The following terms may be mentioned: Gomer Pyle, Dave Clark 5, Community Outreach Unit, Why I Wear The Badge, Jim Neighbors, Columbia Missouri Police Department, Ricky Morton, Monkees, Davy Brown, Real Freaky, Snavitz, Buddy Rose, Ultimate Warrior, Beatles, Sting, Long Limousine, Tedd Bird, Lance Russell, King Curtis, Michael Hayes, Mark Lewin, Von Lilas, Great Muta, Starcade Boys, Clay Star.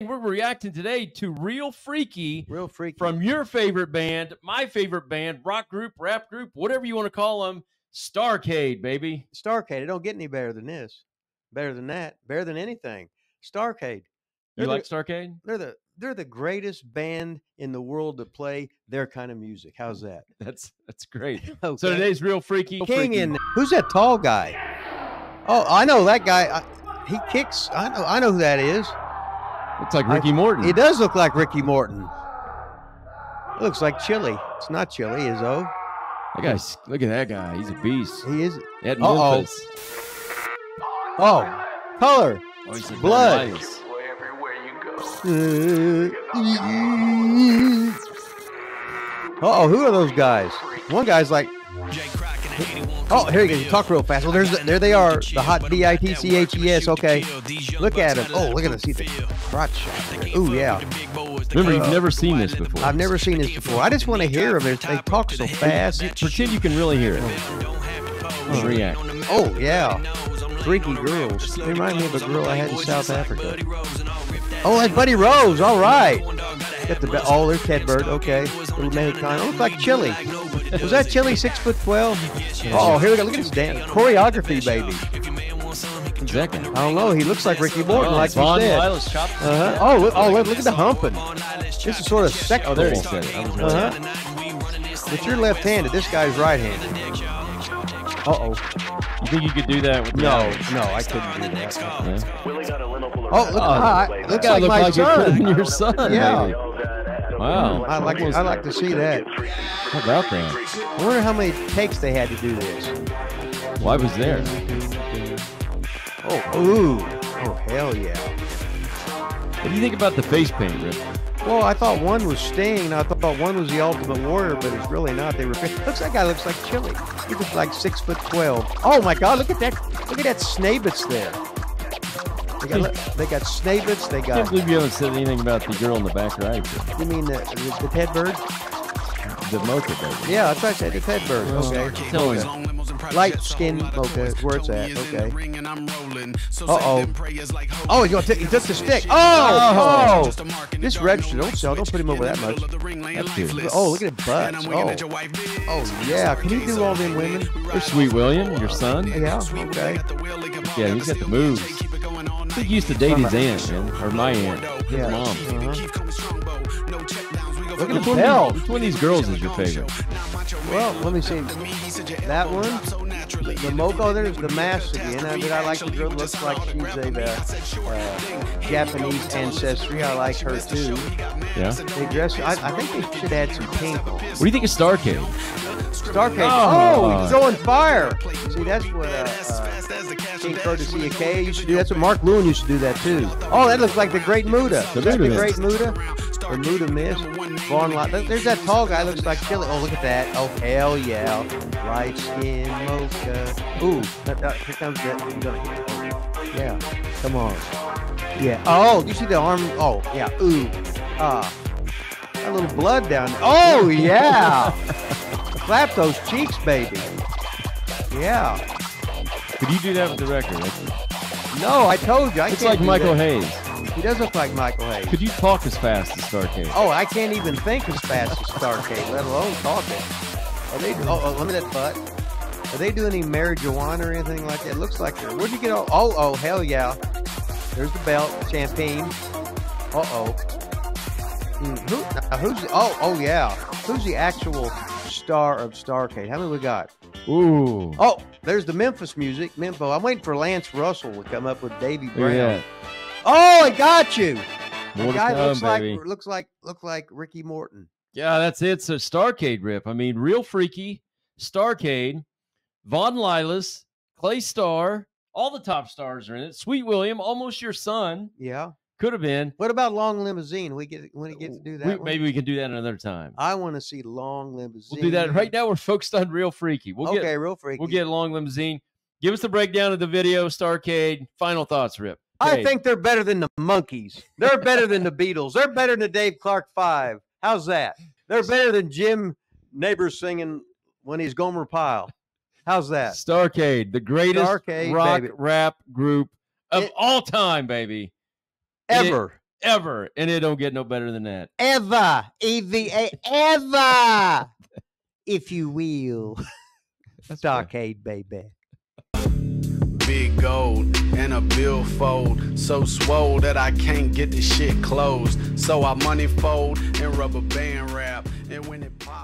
We're reacting today to Real Freaky, from your favorite band, my favorite band, rock group, rap group, whatever you want to call them, Starcade, baby. Starcade. It don't get any better than this, better than that, better than anything. Starcade. You like Starcade? They're the greatest band in the world to play their kind of music. How's that? That's great. Okay. So today's Real Freaky. King in. Who's that tall guy? Oh, I know that guy. He kicks. I know who that is. Looks like Ricky Morton. It does look like Ricky Morton. It looks like Chili. It's not Chili, is it? That guy's, look at that guy. He's a beast. He is. At Memphis. Oh, color. Oh, he's blood. Everywhere you go. Oh, who are those guys? One guy's like. Oh, here you go. Talk real fast. Well, there they are. The hot B-I-T-C-H-E-S. Okay. Look at him. Oh, look at him. See the crotch shot. Oh, yeah. Remember, you've never seen this before. I've never seen this before. I just want to hear them. They talk so fast. Pretend you can really hear it. Oh, react. Oh, yeah. Freaky girls. They remind me of a girl I had in South Africa. Oh, that's Buddy Rose. All right. Oh, there's Tedd Bird. Okay. Little Mexicano. Looks like Chili. Was that Chili 6'12"? Oh, here we go. Look at his dance choreography, baby. Exactly. I don't know. He looks like Ricky Morton, like you said. Uh-huh. Oh, look at the humping. This is sort of sexual. Uh-huh. But you're left-handed. This guy's right-handed. Uh-oh. You think you could do that? With no, I couldn't do that. Yeah. Oh, look! Look at my son. Your son. Yeah. Maybe. Wow. I like to see that. How about that? I wonder how many takes they had to do this. Well, I was there. Oh, ooh. Oh, hell yeah. What do you think about the face paint, Rick? Well, I thought one was Sting, and I thought one was the Ultimate Warrior, but it's really not. They were. Looks that guy looks like Chili. He looks like 6'12". Oh my God! Look at that! Look at that Snavitz there. They got Snavitz. They got. I can't believe you haven't said anything about the girl in the back right. You mean the Tedd Bird? The mocha baby. Yeah, that's what I said. The Tedd Bird. Okay. Okay. Light skin mocha. Where it's at. Okay. Uh-oh. Oh, he took the stick. Oh! This register. Don't sell. Don't put him over that much. That dude. Oh, look at his butt. Oh, yeah. Can you do all them women? There's Sweet William, your son. Yeah. Okay. Yeah, he's got the moves. I think he used to date his aunt, man, or my aunt, his mom. Look at which one of these girls is your favorite? Well, let me see. That one? The mocha, there's the mask again. I mean, I like the girl. Looks like she's a Japanese ancestry. I like her, too. Yeah. They dress, I think they should add some pink. What do you think of Starcade? Starcade. Oh, he's throwing fire. See, that's what... King Curtis used to do. That's what Mark Lewin used to do that too. Oh, that looks like the Great Muta. The Great Muta. Or Muta Miss. Von Lilas. There's that tall guy. Looks like Chili. Oh, look at that. Oh, hell yeah. Light skin mocha. Ooh. Here comes that. Yeah. Come on. Yeah. Oh, you see the arm? Oh, yeah. Ooh. That little blood down there. Oh, yeah. Clap those cheeks, baby. Yeah. Could you do that with the record? No, I told you. It's like Michael Hayes. He does look like Michael Hayes. Could you talk as fast as Starcade? Oh, I can't even think as fast as Starcade, let alone talk it. Are they? Oh, let me that butt. Are they doing any marijuana or anything like that? It looks like. Where'd you get all? Oh, hell yeah. There's the belt, champagne. Who's? Oh yeah. Who's the actual star of Starcade? How many we got? Ooh. Oh, there's the Memphis music. Memphis. I'm waiting for Lance Russell to come up with Davy Brown. Yeah. Oh, I got you. The guy looks like Ricky Morton. Yeah, that's it. So Starcade rip. I mean, Real Freaky, Starcade, Von Lilas, Clay Star, all the top stars are in it. Sweet William, almost your son. Yeah. Could have been. What about Long Limousine? When we get to do that. Maybe we can do that another time. I want to see Long Limousine. We'll do that. Right now we're focused on Real Freaky. Real Freaky. We'll get Long Limousine. Give us the breakdown of the video, Starcade. Final thoughts, Rip. Okay. I think they're better than the Monkees. They're better than the Beatles. They're better than the Dave Clark 5. How's that? They're better than Jim Neighbors singing when he's Gomer Pyle. How's that? Starcade, the greatest rock rap group of all time, baby. Ever. ever, and it don't get no better than that. Ever, EVA, ever, if you will. That's Starcade, fair. Baby. Big gold and a billfold, so swole that I can't get the shit closed. So I money fold and rubber band wrap, and when it pops.